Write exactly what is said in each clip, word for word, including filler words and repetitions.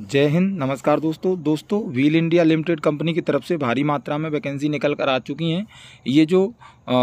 जय हिंद। नमस्कार दोस्तों दोस्तों व्हील इंडिया लिमिटेड कंपनी की तरफ से भारी मात्रा में वैकेंसी निकल कर आ चुकी हैं। ये जो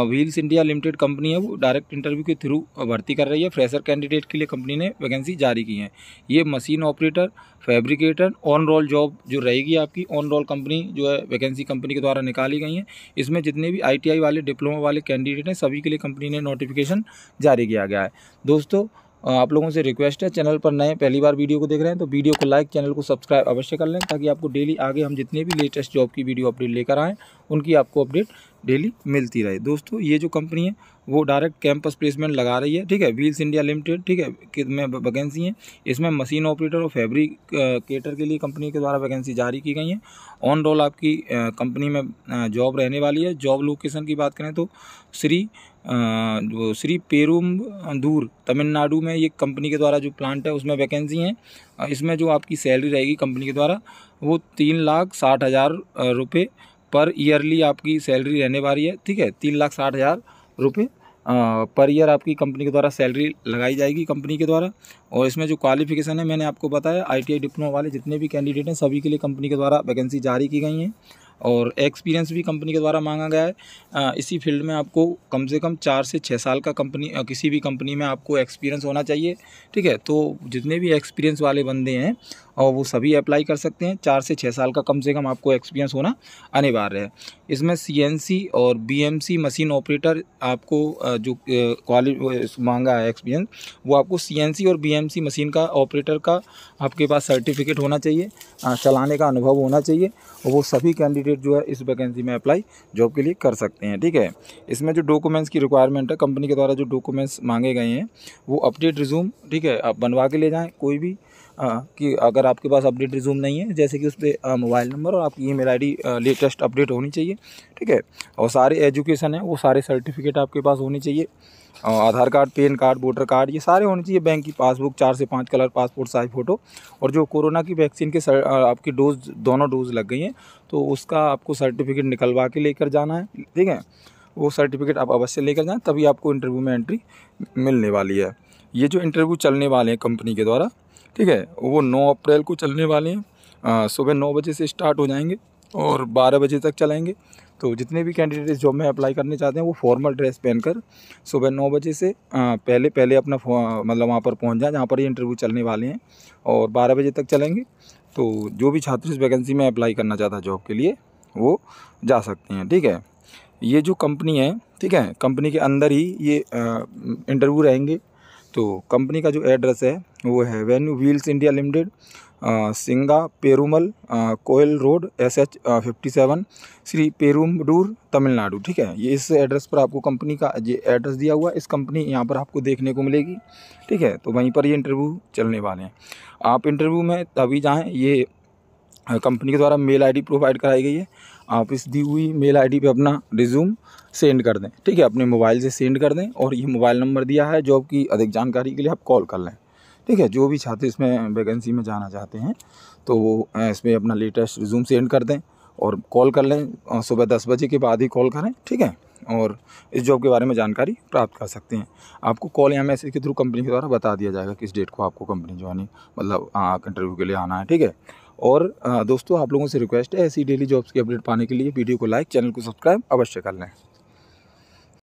व्हील्स इंडिया लिमिटेड कंपनी है वो डायरेक्ट इंटरव्यू के थ्रू भर्ती कर रही है। फ्रेशर कैंडिडेट के लिए कंपनी ने वैकेंसी जारी की है। ये machine operator, fabricator, on roll job जो रहेगी आपकी, ऑन रोल कंपनी जो है वैकेंसी कंपनी के द्वारा निकाली गई है। इसमें जितने भी आई टी आई वाले, डिप्लोमा वाले कैंडिडेट हैं सभी के लिए कंपनी ने नोटिफिकेशन जारी किया गया है। दोस्तों आप लोगों से रिक्वेस्ट है, चैनल पर नए पहली बार वीडियो को देख रहे हैं तो वीडियो को लाइक, चैनल को सब्सक्राइब अवश्य कर लें ताकि आपको डेली आगे हम जितने भी लेटेस्ट जॉब की वीडियो अपडेट लेकर आएँ उनकी आपको अपडेट डेली मिलती रहे। दोस्तों ये जो कंपनी है वो डायरेक्ट कैंपस प्लेसमेंट लगा रही है, ठीक है। व्हील्स इंडिया लिमिटेड, ठीक है, कितने वैकेंसी हैं इसमें मशीन ऑपरेटर और फैब्रिकेटर के लिए कंपनी के द्वारा वैकेंसी जारी की गई है। ऑन रोल आपकी कंपनी में जॉब रहने वाली है। जॉब लोकेशन की बात करें तो श्री जो श्री पेरुम्बदूर तमिलनाडु में ये कंपनी के द्वारा जो प्लांट है उसमें वैकेंसी हैं। इसमें जो आपकी सैलरी रहेगी कंपनी के द्वारा वो तीन लाख साठ हज़ार रुपये पर ईयरली आपकी सैलरी रहने वाली है, ठीक है। तीन लाख साठ हज़ार रुपये पर ईयर आपकी कंपनी के द्वारा सैलरी लगाई जाएगी कंपनी के द्वारा। और इसमें जो क्वालिफिकेशन है मैंने आपको बताया, आईटीआई डिप्लोमा वाले जितने भी कैंडिडेट हैं सभी के लिए कंपनी के द्वारा वैकेंसी जारी की गई हैं। और एक्सपीरियंस भी कंपनी के द्वारा मांगा गया है। आ, इसी फील्ड में आपको कम से कम चार से छः साल का कंपनी किसी भी कंपनी में आपको एक्सपीरियंस होना चाहिए, ठीक है। तो जितने भी एक्सपीरियंस वाले बंदे हैं और वो सभी अप्लाई कर सकते हैं। चार से छः साल का कम से कम आपको एक्सपीरियंस होना अनिवार्य है। इसमें सीएनसी और बीएमसी मशीन ऑपरेटर आपको जो क्वालिफिकेशन मांगा है एक्सपीरियंस, वो आपको सीएनसी और बीएमसी मशीन का ऑपरेटर का आपके पास सर्टिफिकेट होना चाहिए, चलाने का अनुभव होना चाहिए। वो सभी कैंडिडेट जो है इस वैकेंसी में अप्लाई जॉब के लिए कर सकते हैं, ठीक है। इसमें जो डॉक्यूमेंट्स की रिक्वायरमेंट है कंपनी के द्वारा जो डॉक्यूमेंट्स मांगे गए हैं वो अपडेट रिज्यूम, ठीक है, आप बनवा के ले जाएँ। कोई भी आ, कि अगर आपके पास अपडेट रिज्यूम नहीं है जैसे कि उस पर मोबाइल नंबर और आपकी ईमेल आईडी लेटेस्ट अपडेट होनी चाहिए, ठीक है। और सारे एजुकेशन है वो सारे सर्टिफिकेट आपके पास होने चाहिए। Aadhaar card, PAN card, voter card ये सारे होने चाहिए। बैंक की पासबुक, चार से पाँच कलर पासपोर्ट साइज फ़ोटो। और जो कोरोना की वैक्सीन के सर, आपकी डोज दोनों डोज लग गई हैं तो उसका आपको सर्टिफिकेट निकलवा के लेकर जाना है, ठीक है। वो सर्टिफिकेट आप अवश्य लेकर जाएँ, तभी आपको इंटरव्यू में एंट्री मिलने वाली है। ये जो इंटरव्यू चलने वाले हैं कंपनी के द्वारा, ठीक है, वो नौ अप्रैल को चलने वाले हैं। सुबह नौ बजे से स्टार्ट हो जाएंगे और बारह बजे तक चलेंगे। तो जितने भी कैंडिडेट इस जॉब में अप्लाई करने चाहते हैं वो फॉर्मल ड्रेस पहनकर सुबह नौ बजे से आ, पहले पहले अपना मतलब वहाँ पर पहुँच जाए जहाँ पर ये इंटरव्यू चलने वाले हैं और बारह बजे तक चलेंगे। तो जो भी छात्र इस वैकेंसी में अप्लाई करना चाहता है जॉब के लिए वो जा सकते हैं, ठीक है। ये जो कंपनी है, ठीक है, कंपनी के अंदर ही ये इंटरव्यू रहेंगे। तो कंपनी का जो एड्रेस है वो है वेन्यू व्हील्स इंडिया लिमिटेड, सिंगा Perumal Koil road, S H fifty seven Sri Perumbudur Tamil Nadu, ठीक है। ये इस एड्रेस पर आपको कंपनी का ये एड्रेस दिया हुआ है, इस कंपनी यहाँ पर आपको देखने को मिलेगी, ठीक है। तो वहीं पर ये इंटरव्यू चलने वाले हैं। आप इंटरव्यू में तभी जाएँ, ये कंपनी के द्वारा मेल आईडी प्रोवाइड कराई गई है। आप इस दी हुई मेल आईडी पे अपना रिज्यूम सेंड कर दें, ठीक है, अपने मोबाइल से सेंड कर दें। और ये मोबाइल नंबर दिया है, जॉब की अधिक जानकारी के लिए आप कॉल कर लें, ठीक है। जो भी छात्र इसमें वैकेंसी में जाना चाहते हैं तो वो इसमें अपना लेटेस्ट रिज्यूम सेंड कर दें और कॉल कर लें। सुबह दस बजे के बाद ही कॉल करें, ठीक है, और इस जॉब के बारे में जानकारी प्राप्त कर सकते हैं। आपको कॉल या मैसेज के थ्रू कंपनी के द्वारा बता दिया जाएगा किस डेट को आपको कंपनी ज्वाइनिंग मतलब इंटरव्यू के लिए आना है, ठीक है। और दोस्तों आप लोगों से रिक्वेस्ट है, ऐसी डेली जॉब्स की अपडेट पाने के लिए वीडियो को लाइक, चैनल को सब्सक्राइब अवश्य कर लें।